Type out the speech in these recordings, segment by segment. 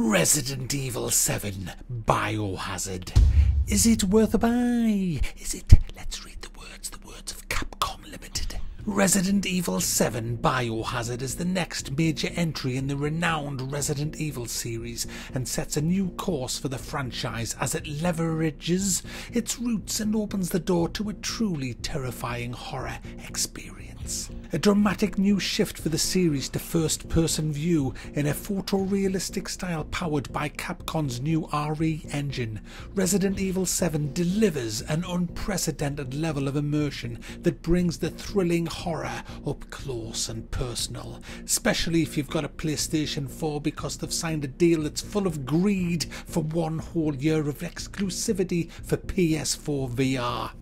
Resident Evil 7 Biohazard. Is it worth a buy? Is it? Let's read the words of Capcom Limited. Resident Evil 7 Biohazard is the next major entry in the renowned Resident Evil series and sets a new course for the franchise as it leverages its roots and opens the door to a truly terrifying horror experience. A dramatic new shift for the series to first-person view in a photorealistic style powered by Capcom's new RE engine, Resident Evil 7 delivers an unprecedented level of immersion that brings the thrilling horror up close and personal, especially if you've got a PlayStation 4 because they've signed a deal that's full of greed for one whole year of exclusivity for PS4 VR.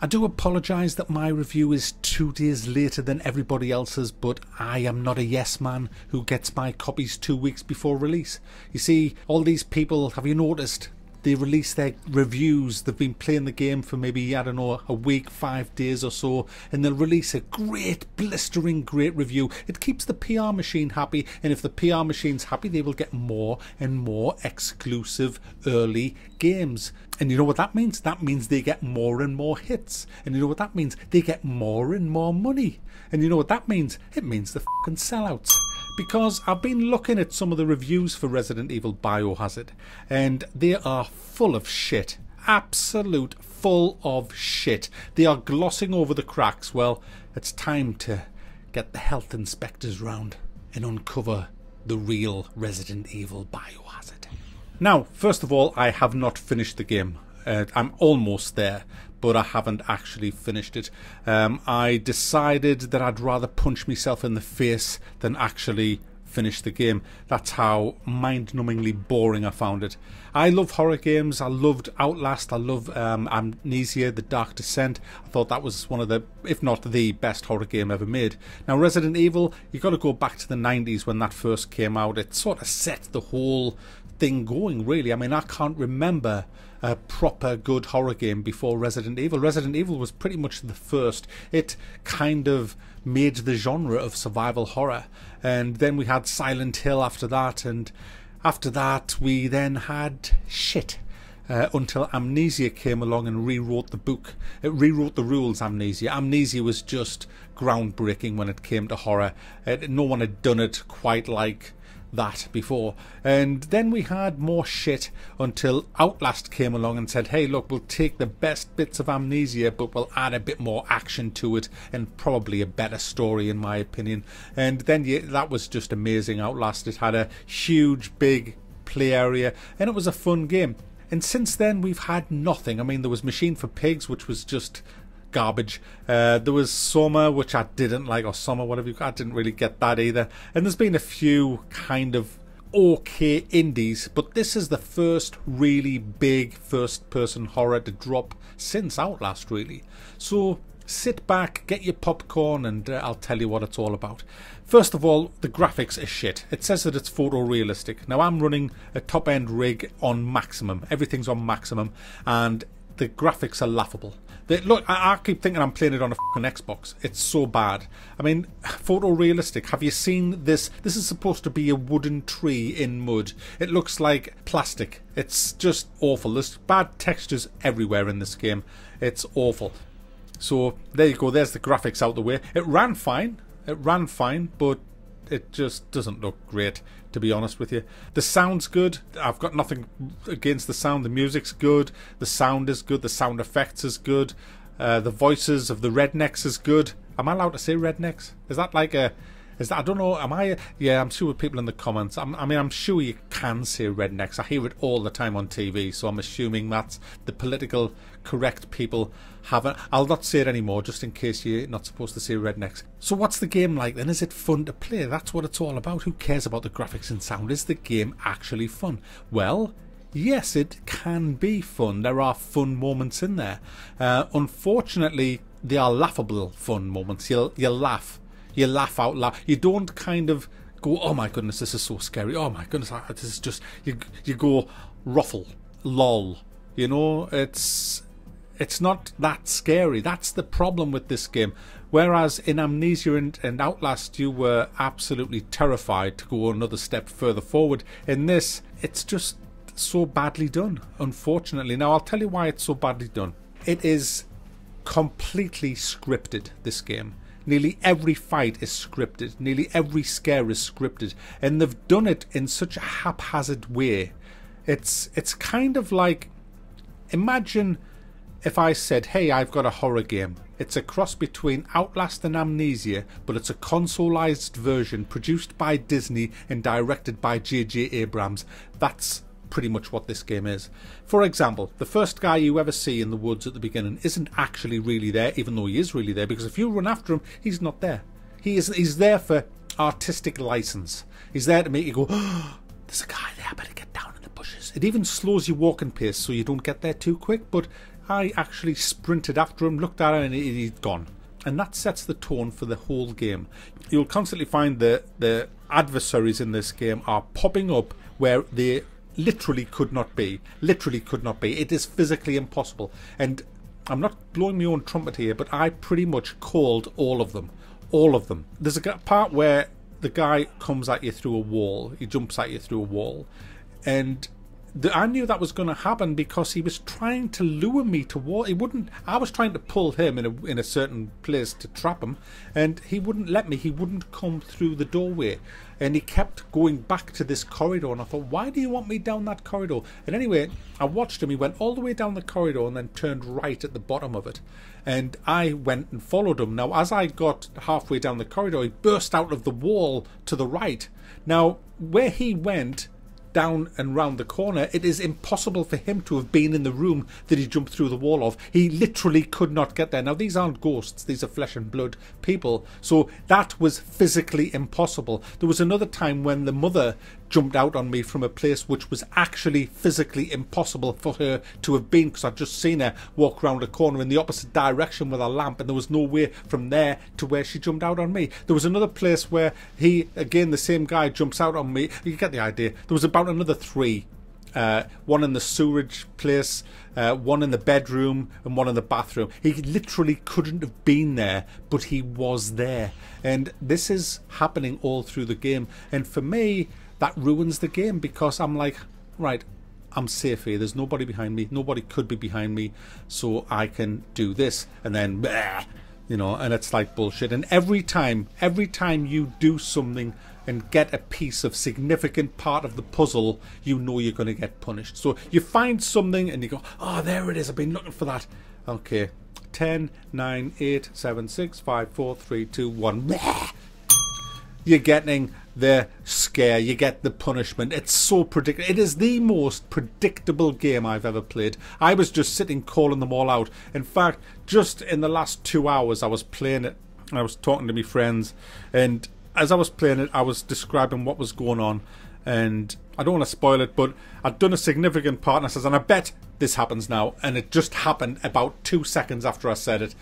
I do apologise that my review is 2 days later than everybody else's, but I am not a yes man who gets my copies 2 weeks before release. You see, all these people, have you noticed, they release their reviews, they've been playing the game for maybe, I don't know, a week, 5 days or so, and they'll release a great, blistering, great review. It keeps the PR machine happy, and if the PR machine's happy, they will get more and more exclusive early games. And you know what that means? That means they get more and more hits. And you know what that means? They get more and more money. And you know what that means? It means the fucking sellouts. Because I've been looking at some of the reviews for Resident Evil Biohazard, and they are full of shit. Absolute full of shit. They are glossing over the cracks. Well, it's time to get the health inspectors round and uncover the real Resident Evil Biohazard. Now, first of all, I have not finished the game. I'm almost there, but I haven't actually finished it. I decided that I'd rather punch myself in the face than actually finish the game. That's how mind-numbingly boring I found it. I love horror games. I loved Outlast. I love Amnesia: The Dark Descent. I thought that was one of the, if not the best horror game ever made. Now Resident Evil, you've got to go back to the 90s when that first came out. It sort of set the whole thing going, really. I mean, I can't remember a proper good horror game before Resident Evil. Resident Evil was pretty much the first. It kind of made the genre of survival horror, and then we had Silent Hill after that, and after that we then had shit. Until Amnesia came along and rewrote the book. It rewrote the rules, Amnesia. Amnesia was just groundbreaking when it came to horror. No one had done it quite like that before. And then we had more shit until Outlast came along and said, hey look, we'll take the best bits of Amnesia but we'll add a bit more action to it and probably a better story, in my opinion. And then that was just amazing. Outlast, it had a huge big play area and it was a fun game. And since then we've had nothing. I mean, there was Machine for Pigs, which was just garbage. There was Soma, which I didn't like, or Soma, whatever. I didn't really get that either. And there's been a few kind of okay indies, but this is the first really big first-person horror to drop since Outlast, really. So sit back, get your popcorn, and I'll tell you what it's all about. First of all, the graphics are shit. It says that it's photorealistic. Now, I'm running a top-end rig on maximum. Everything's on maximum, and the graphics are laughable. Look, I keep thinking I'm playing it on a fucking Xbox. It's so bad. I mean, photorealistic. Have you seen this? This is supposed to be a wooden tree in mud. It looks like plastic. It's just awful. There's bad textures everywhere in this game. It's awful. So there you go. There's the graphics out the way. It ran fine. It ran fine, but it just doesn't look great, to be honest with you. The sound's good. I've got nothing against the sound. The music's good. The sound is good. The sound effects is good. The voices of the rednecks is good. Am I allowed to say rednecks? Is that like a... is that, I don't know, am I... yeah, I'm sure people in the comments... I'm sure you can say rednecks. I hear it all the time on TV, so I'm assuming that's the political correct people haven't... I'll not say it anymore, just in case you're not supposed to say rednecks. So what's the game like then? Is it fun to play? That's what it's all about. Who cares about the graphics and sound? Is the game actually fun? Well, yes, it can be fun. There are fun moments in there. Unfortunately, they are laughable fun moments. You'll laugh. You laugh out loud. You don't kind of go, oh my goodness, this is so scary. Oh my goodness, this is just... you go, ruffle, lol. You know, it's... It's not that scary. That's the problem with this game. Whereas in Amnesia and Outlast, you were absolutely terrified to go another step further forward. In this, it's just so badly done, unfortunately. Now, I'll tell you why it's so badly done. It is completely scripted, this game. Nearly every fight is scripted. Nearly every scare is scripted. And they've done it in such a haphazard way. It's kind of like... Imagine if I said, hey, I've got a horror game. It's a cross between Outlast and Amnesia, but it's a consoleized version produced by Disney and directed by J.J. Abrams. That's pretty much what this game is. For example, the first guy you ever see in the woods at the beginning isn't actually really there, even though he is really there, because if you run after him, he's not there. He's there for artistic license. He's there to make you go, oh, there's a guy there, I better get down in the bushes. It even slows your walking pace so you don't get there too quick, but I actually sprinted after him, looked at him, and he'd gone. And that sets the tone for the whole game. You'll constantly find the adversaries in this game are popping up where they literally could not be. Literally could not be. It is physically impossible. And I'm not blowing my own trumpet here, but I pretty much called all of them. All of them. There's a part where the guy comes at you through a wall. He jumps at you through a wall. And I knew that was going to happen because he was trying to lure me to war. He wouldn't. I was trying to pull him in a certain place to trap him, and he wouldn't let me. He wouldn't come through the doorway, and he kept going back to this corridor. And I thought, why do you want me down that corridor? And anyway, I watched him. He went all the way down the corridor and then turned right at the bottom of it, and I went and followed him. Now, as I got halfway down the corridor, he burst out of the wall to the right. Now, where he went, down and round the corner, it is impossible for him to have been in the room that he jumped through the wall of. He literally could not get there. Now, these aren't ghosts. These are flesh and blood people. So that was physically impossible. There was another time when the mother jumped out on me from a place which was actually physically impossible for her to have been, because I'd just seen her walk round a corner in the opposite direction with a lamp, and there was no way from there to where she jumped out on me. There was another place where he, again, the same guy jumps out on me. You get the idea. There was about another three. One in the sewerage place, one in the bedroom, and one in the bathroom. He literally couldn't have been there, but he was there. And this is happening all through the game. And for me, that ruins the game, because I'm like, right, I'm safe here. There's nobody behind me. Nobody could be behind me, so I can do this. And then, you know, and it's like bullshit. And every time you do something and get a piece of significant part of the puzzle, you know you're going to get punished. So you find something and you go, oh, there it is. I've been looking for that. Okay. 10, 9, 8, 7, 6, 5, 4, 3, 2, 1. You're getting the scare. You get the punishment. It's so predictable. It is the most predictable game I've ever played. I was just sitting calling them all out. In fact, just in the last 2 hours I was playing it, I was talking to my friends, and as I was playing it I was describing what was going on, and I don't want to spoil it, but I'd done a significant part and I says, and I bet this happens now, and it just happened about 2 seconds after I said it.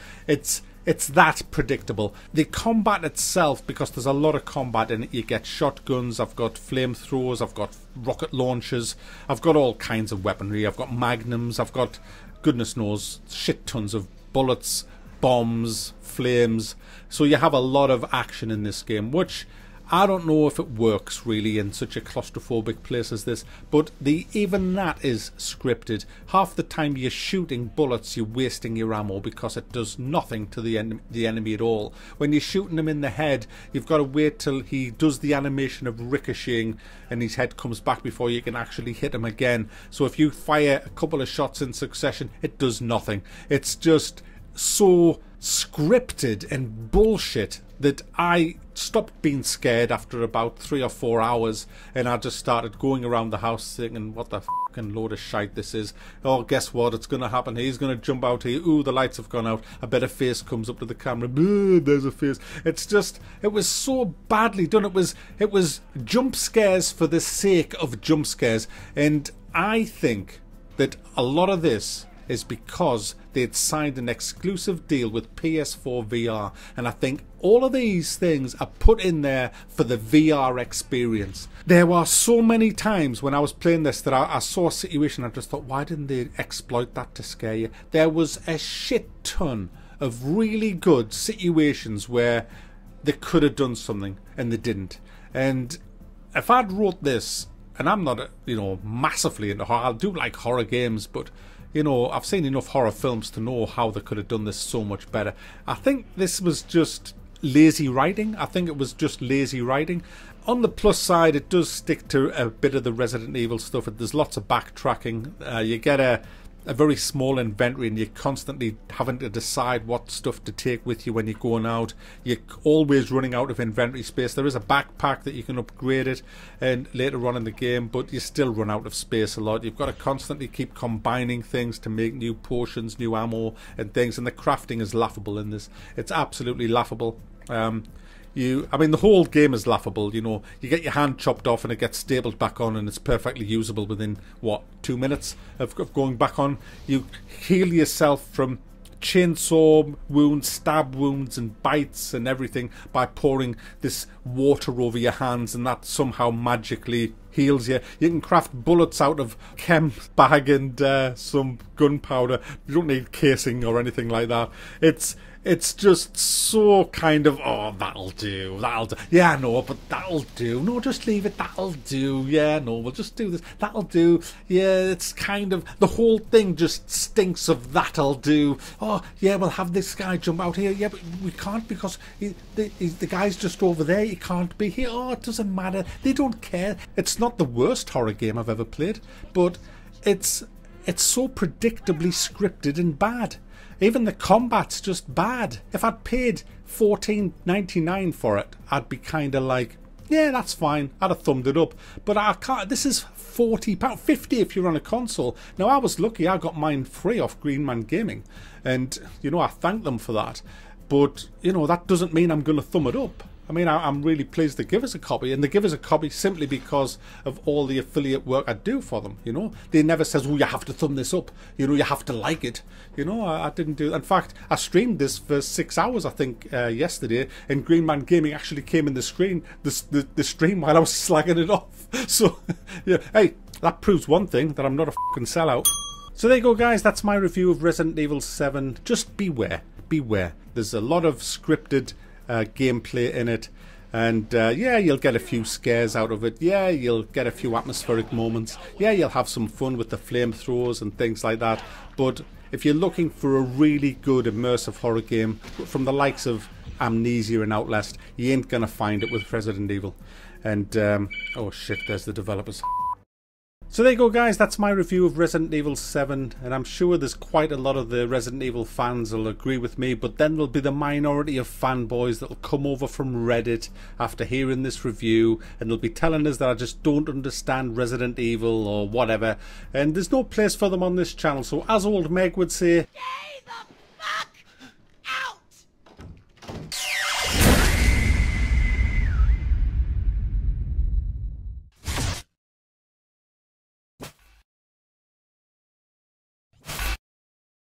It's that predictable. The combat itself, because there's a lot of combat in it, you get shotguns, I've got flamethrowers, I've got rocket launchers, I've got all kinds of weaponry, I've got magnums, I've got, goodness knows, shit tons of bullets, bombs, flames. So you have a lot of action in this game, which I don't know if it works really in such a claustrophobic place as this, but even that is scripted. Half the time you're shooting bullets, you're wasting your ammo because it does nothing to the enemy at all. When you're shooting him in the head, you've got to wait till he does the animation of ricocheting and his head comes back before you can actually hit him again. So if you fire a couple of shots in succession, it does nothing. It's just so scripted and bullshit that I stopped being scared after about 3 or 4 hours, and I just started going around the house thinking, what the fucking load of shite this is. Oh, guess what, it's gonna happen. He's gonna jump out here. Ooh, the lights have gone out. I bet a face comes up to the camera. Ooh, there's a face. It's just, it was so badly done. It was jump scares for the sake of jump scares. And I think that a lot of this is because they had signed an exclusive deal with PS4 VR, and I think all of these things are put in there for the VR experience. There were so many times when I was playing this that I saw a situation and I just thought, why didn't they exploit that to scare you? There was a shit ton of really good situations where they could have done something and they didn't. And if I'd wrote this, and I'm not, you know, massively into horror, I do like horror games, but, you know, I've seen enough horror films to know how they could have done this so much better. I think this was just lazy writing. I think it was just lazy writing. On the plus side, it does stick to a bit of the Resident Evil stuff. There's lots of backtracking. You get a very small inventory and you're constantly having to decide what stuff to take with you when you're going out. You're always running out of inventory space. There is a backpack that you can upgrade it and later on in the game, but you still run out of space a lot. You've got to constantly keep combining things to make new potions, new ammo and things, and the crafting is laughable in this. It's absolutely laughable. I mean, the whole game is laughable, you know. You get your hand chopped off and it gets stapled back on and it's perfectly usable within, what, 2 minutes of going back on. You heal yourself from chainsaw wounds, stab wounds and bites and everything by pouring this water over your hands, and that somehow magically heals you. You can craft bullets out of chem bag and some gunpowder. You don't need casing or anything like that. It's just so kind of, oh, that'll do, yeah, no, but that'll do, no, just leave it, that'll do, yeah, no, we'll just do this, that'll do, yeah, it's kind of, the whole thing just stinks of that'll do, oh, yeah, we'll have this guy jump out here, yeah, but we can't because the guy's just over there, he can't be here, oh, it doesn't matter, they don't care. It's not the worst horror game I've ever played, but it's so predictably scripted and bad. Even the combat's just bad. If I'd paid $14.99 for it, I'd be kind of like, yeah, that's fine. I'd have thumbed it up. But I can't. This is £40, 50 if you're on a console. Now, I was lucky. I got mine free off Green Man Gaming. And, you know, I thank them for that. But, you know, that doesn't mean I'm going to thumb it up. I mean, I'm really pleased they give us a copy, and they give us a copy simply because of all the affiliate work I do for them, you know. They never says, oh, you have to thumb this up, you know, you have to like it. You know, I didn't do that. In fact, I streamed this for 6 hours, I think, yesterday, and Green Man Gaming actually came in the screen, the stream while I was slagging it off. So, yeah, hey, that proves one thing, that I'm not a fucking sellout. So there you go, guys. That's my review of Resident Evil 7. Just beware, beware. There's a lot of scripted gameplay in it, and yeah, you'll get a few scares out of it, yeah, you'll get a few atmospheric moments, yeah, you'll have some fun with the flamethrowers and things like that, but if you're looking for a really good immersive horror game from the likes of Amnesia and Outlast, you ain't gonna find it with Resident Evil. And oh shit, there's the developers. So there you go, guys, that's my review of Resident Evil 7, and I'm sure there's quite a lot of the Resident Evil fans will agree with me, but then there'll be the minority of fanboys that'll come over from Reddit after hearing this review, and they'll be telling us that I just don't understand Resident Evil or whatever, and there's no place for them on this channel, so as old Meg would say...